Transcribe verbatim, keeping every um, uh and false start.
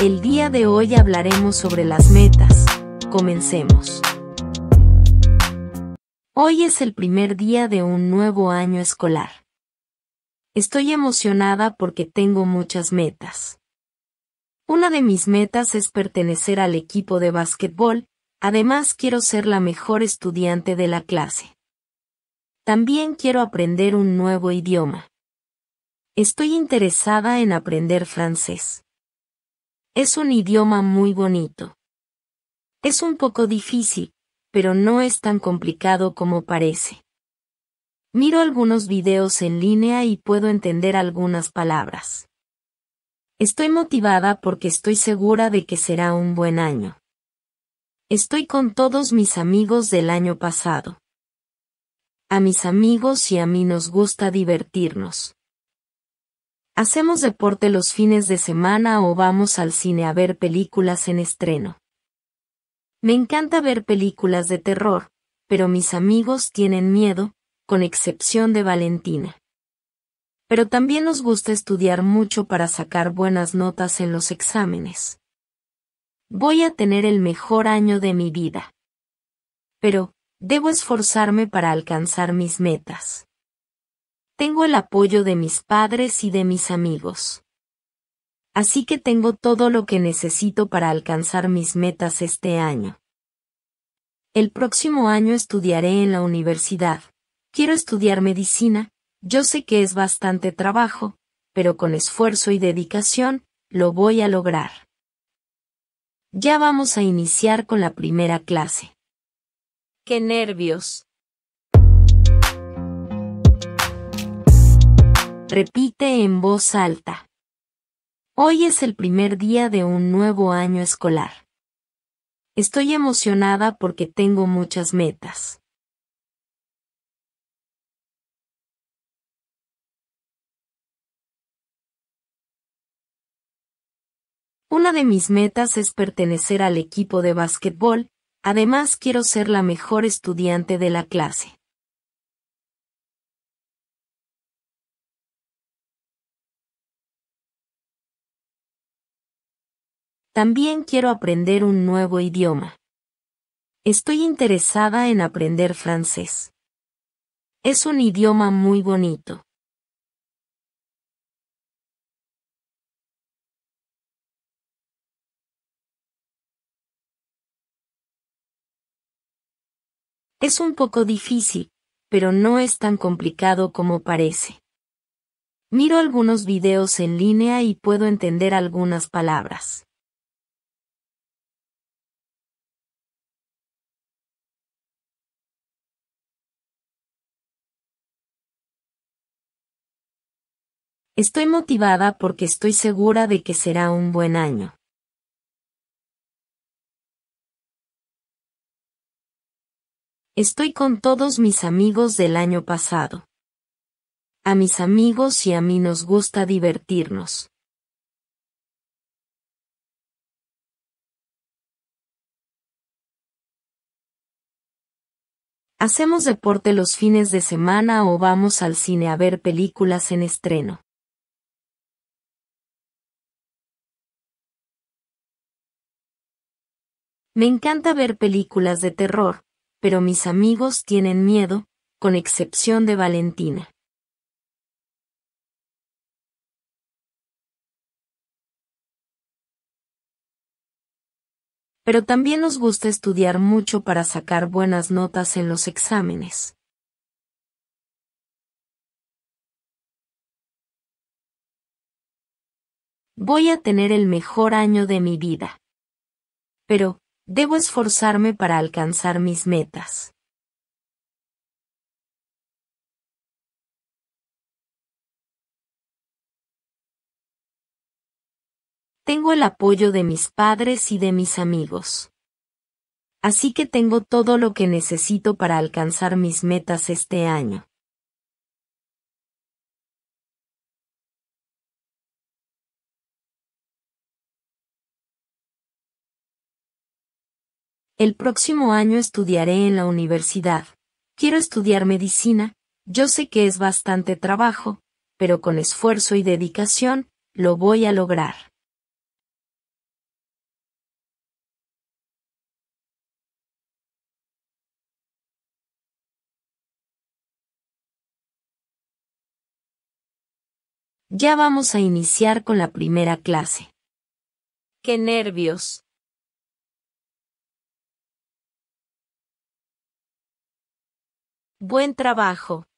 El día de hoy hablaremos sobre las metas. Comencemos. Hoy es el primer día de un nuevo año escolar. Estoy emocionada porque tengo muchas metas. Una de mis metas es pertenecer al equipo de básquetbol, además quiero ser la mejor estudiante de la clase. También quiero aprender un nuevo idioma. Estoy interesada en aprender francés. Es un idioma muy bonito. Es un poco difícil, pero no es tan complicado como parece. Miro algunos videos en línea y puedo entender algunas palabras. Estoy motivada porque estoy segura de que será un buen año. Estoy con todos mis amigos del año pasado. A mis amigos y a mí nos gusta divertirnos. Hacemos deporte los fines de semana o vamos al cine a ver películas en estreno. Me encanta ver películas de terror, pero mis amigos tienen miedo, con excepción de Valentina. Pero también nos gusta estudiar mucho para sacar buenas notas en los exámenes. Voy a tener el mejor año de mi vida. Pero, debo esforzarme para alcanzar mis metas. Tengo el apoyo de mis padres y de mis amigos. Así que tengo todo lo que necesito para alcanzar mis metas este año. El próximo año estudiaré en la universidad. Quiero estudiar medicina. Yo sé que es bastante trabajo, pero con esfuerzo y dedicación, lo voy a lograr. Ya vamos a iniciar con la primera clase. ¡Qué nervios! Repite en voz alta. Hoy es el primer día de un nuevo año escolar. Estoy emocionada porque tengo muchas metas. Una de mis metas es pertenecer al equipo de básquetbol, además quiero ser la mejor estudiante de la clase. También quiero aprender un nuevo idioma. Estoy interesada en aprender francés. Es un idioma muy bonito. Es un poco difícil, pero no es tan complicado como parece. Miro algunos videos en línea y puedo entender algunas palabras. Estoy motivada porque estoy segura de que será un buen año. Estoy con todos mis amigos del año pasado. A mis amigos y a mí nos gusta divertirnos. Hacemos deporte los fines de semana o vamos al cine a ver películas en estreno. Me encanta ver películas de terror. Pero mis amigos tienen miedo, con excepción de Valentina. Pero también nos gusta estudiar mucho para sacar buenas notas en los exámenes. Voy a tener el mejor año de mi vida. Pero, debo esforzarme para alcanzar mis metas. Tengo el apoyo de mis padres y de mis amigos. Así que tengo todo lo que necesito para alcanzar mis metas este año. El próximo año estudiaré en la universidad. Quiero estudiar medicina. Yo sé que es bastante trabajo, pero con esfuerzo y dedicación, lo voy a lograr. Ya vamos a iniciar con la primera clase. ¡Qué nervios! Buen trabajo.